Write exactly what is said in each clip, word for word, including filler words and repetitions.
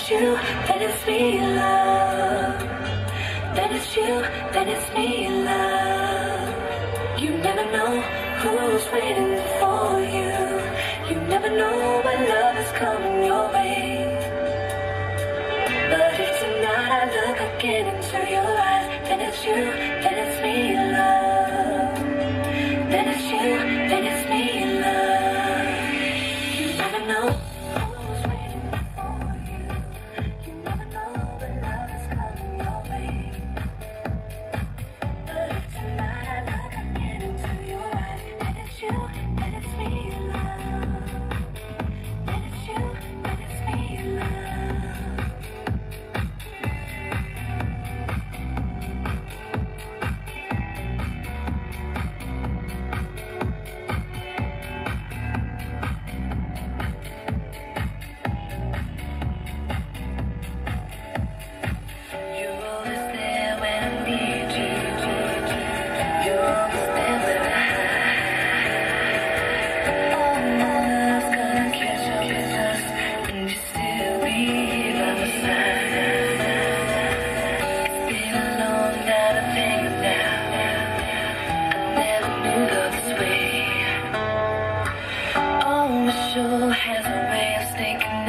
it's you, then it's me, love. Then it's you, then it's me, love. You never know who's waiting for you. You never know when love is coming your way. But if tonight I look again into your eyes, then it's you, then it's me, love. Then it's you, then it's me, love. You never know.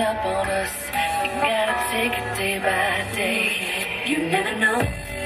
Up on us, we gotta take it day by day. You never know.